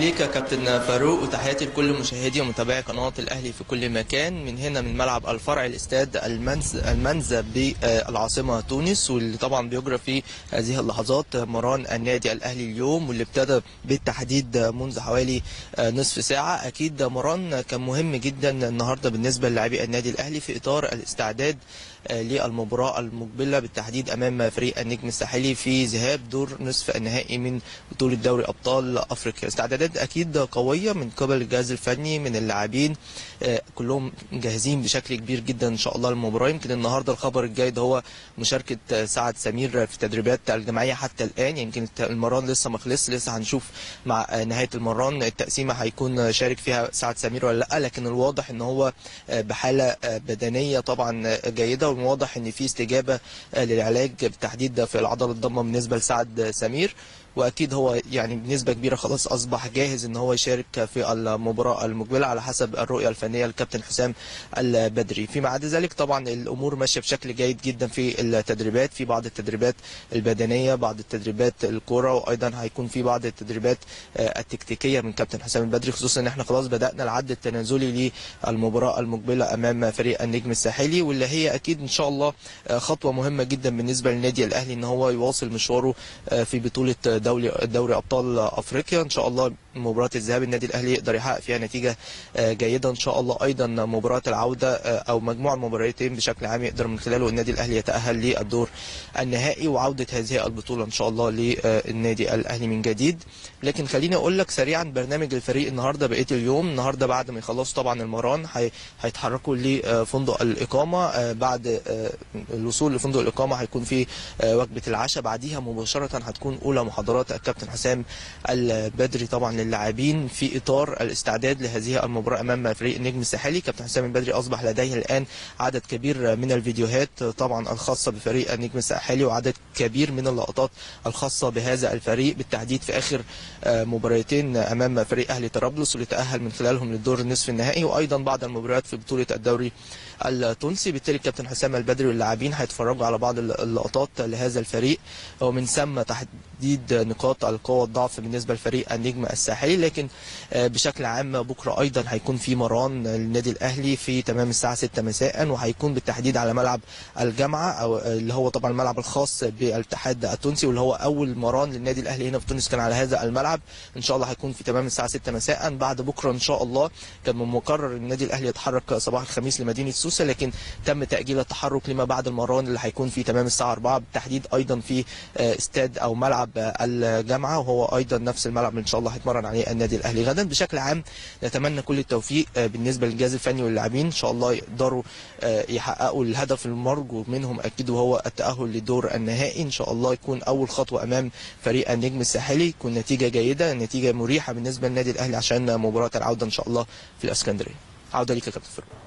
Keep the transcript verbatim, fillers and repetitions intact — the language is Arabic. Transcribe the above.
ليك يا كابتن فاروق، وتحياتي لكل مشاهدي ومتابعي قناه الاهلي في كل مكان. من هنا من ملعب الفرع الاستاد المنزه المنزه بالعاصمه تونس، واللي طبعا بيجرى في هذه اللحظات مران النادي الاهلي اليوم، واللي ابتدى بالتحديد منذ حوالي نصف ساعه. اكيد مران كان مهم جدا النهارده بالنسبه للاعبي النادي الاهلي في اطار الاستعداد للمباراه المقبله بالتحديد امام فريق النجم الساحلي في ذهاب دور نصف النهائي من بطوله دوري ابطال افريقيا. استعدادات اكيد قويه من قبل الجهاز الفني، من اللاعبين كلهم جاهزين بشكل كبير جدا ان شاء الله للمباراه. يمكن النهارده الخبر الجيد هو مشاركه سعد سمير في تدريبات الجماعيه حتى الان. يمكن المران لسه ما خلص، لسه هنشوف مع نهايه المران التقسيمه هيكون شارك فيها سعد سمير ولا لا، لكن الواضح ان هو بحاله بدنيه طبعا جيده، والواضح ان في استجابه للعلاج بالتحديد في العضله الضمه بالنسبه لسعد سمير، واكيد هو يعني بنسبه كبيره خلاص اصبح جاهز ان هو يشارك في المباراه المقبله على حسب الرؤيه الفنيه للكابتن حسام البدري. فيما عدا ذلك طبعا الامور ماشيه بشكل جيد جدا في التدريبات، في بعض التدريبات البدنيه، بعض التدريبات الكوره، وايضا هيكون في بعض التدريبات التكتيكيه من كابتن حسام البدري، خصوصا ان احنا خلاص بدانا العد التنازلي للمباراه المقبله امام فريق النجم الساحلي، واللي هي اكيد ان شاء الله خطوه مهمه جدا بالنسبه للنادي الاهلي ان هو يواصل مشواره في بطوله دوري دوري ابطال افريقيا. ان شاء الله مباراه الذهاب النادي الاهلي يقدر يحقق فيها نتيجه جيده ان شاء الله، ايضا مباراه العوده او مجموعه مباراتين بشكل عام يقدر من خلاله النادي الاهلي يتاهل للدور النهائي وعوده هذه البطوله ان شاء الله للنادي الاهلي من جديد. لكن خليني اقول لك سريعا برنامج الفريق النهارده بقيه اليوم. النهارده بعد ما يخلصوا طبعا المران هيتحركوا لفندق الاقامه، بعد الوصول لفندق الاقامه هيكون في وجبه العشاء، بعديها مباشره هتكون اولى محاضرات الكابتن حسام البدري طبعا للاعبين في اطار الاستعداد لهذه المباراه امام فريق النجم الساحلي. كابتن حسام البدري اصبح لديه الان عدد كبير من الفيديوهات طبعا الخاصه بفريق النجم الساحلي، وعدد كبير من اللقطات الخاصه بهذا الفريق بالتحديد في اخر مباراتين امام فريق اهلي طرابلس واللي تاهل من خلالهم للدور النصف النهائي، وايضا بعض المباريات في بطوله الدوري التونسي. بالتالي كابتن حسام البدري واللاعبين هيتفرجوا على بعض اللقطات لهذا الفريق، ومن ثم تحديد نقاط القوة والضعف بالنسبة لفريق النجم الساحلي. لكن بشكل عام بكرة أيضا هيكون في مران للنادي الأهلي في تمام الساعة ستة مساء، وهيكون بالتحديد على ملعب الجامعة أو اللي هو طبعا الملعب الخاص بالاتحاد التونسي، واللي هو أول مران للنادي الأهلي هنا في تونس كان على هذا الملعب. إن شاء الله هيكون في تمام الساعة ستة مساء. بعد بكرة إن شاء الله كان من مقرر النادي الأهلي يتحرك صباح الخميس لمدينة سوسة، لكن تم تأجيل التحرك لما بعد المران اللي هيكون في تمام الساعة أربعة بالتحديد أيضا في استاد أو ملعب الجامعه، وهو ايضا نفس الملعب اللي ان شاء الله هيتمرن عليه النادي الاهلي غدا. بشكل عام نتمنى كل التوفيق بالنسبه للجهاز الفني واللاعبين، ان شاء الله يقدروا يحققوا الهدف المرجو منهم اكيد، وهو التاهل للدور النهائي. ان شاء الله يكون اول خطوه امام فريق النجم الساحلي، تكون نتيجه جيده، نتيجه مريحه بالنسبه للنادي الاهلي عشان مباراه العوده ان شاء الله في الاسكندريه. عوده ليك يا كابتن فاروق.